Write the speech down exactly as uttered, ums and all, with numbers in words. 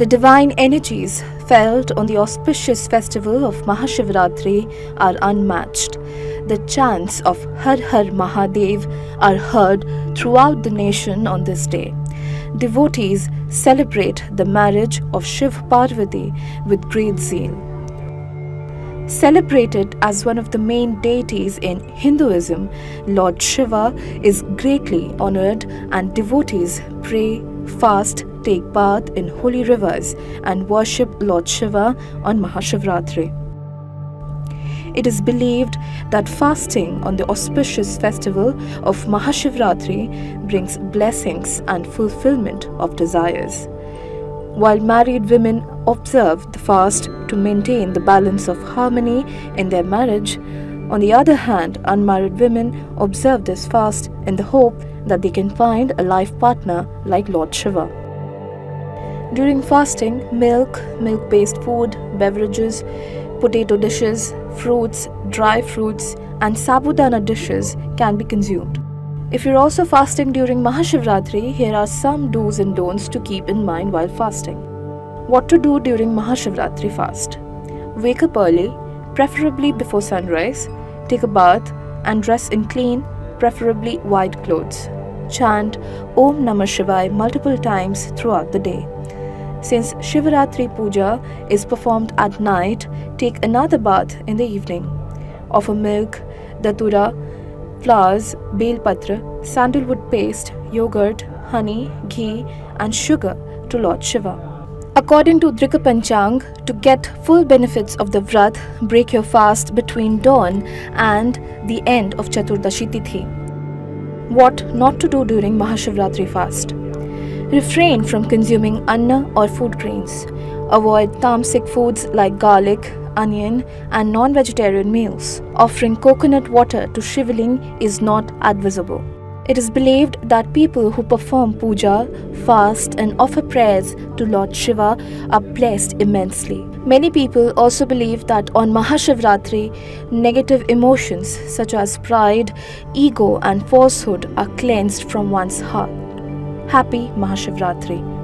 The divine energies felt on the auspicious festival of Mahashivratri are unmatched. The chants of Har Har Mahadev are heard throughout the nation on this day. Devotees celebrate the marriage of Shiv Parvati with great zeal. Celebrated as one of the main deities in Hinduism, Lord Shiva is greatly honored and devotees pray, fast, take bath in holy rivers and worship Lord Shiva on Mahashivratri. It is believed that fasting on the auspicious festival of Mahashivratri brings blessings and fulfillment of desires, while married women observe the fast to maintain the balance of harmony in their marriage. On the other hand, unmarried women observe this fast in the hope that they can find a life partner like Lord Shiva. During fasting, milk, milk-based food, beverages, potato dishes, fruits, dry fruits and sabudana dishes can be consumed. If you're also fasting during Mahashivratri, here are some do's and don'ts to keep in mind while fasting. What to do during Mahashivratri fast? Wake up early, preferably before sunrise, take a bath and dress in clean, preferably white clothes. Chant Om Namah Shivai multiple times throughout the day. Since Shivaratri Puja is performed at night, take another bath in the evening. Offer milk, datura, flowers, bel patra, sandalwood paste, yogurt, honey, ghee and sugar to Lord Shiva. According to Drikapanchang, to get full benefits of the vrat, break your fast between dawn and the end of Chaturdashi Tithi. What not to do during Mahashivratri fast? Refrain from consuming anna or food grains. Avoid tamasic foods like garlic, onion and non-vegetarian meals. Offering coconut water to Shivling is not advisable. It is believed that people who perform puja, fast and offer prayers to Lord Shiva are blessed immensely. Many people also believe that on Mahashivratri, negative emotions such as pride, ego and falsehood are cleansed from one's heart. Happy Mahashivratri!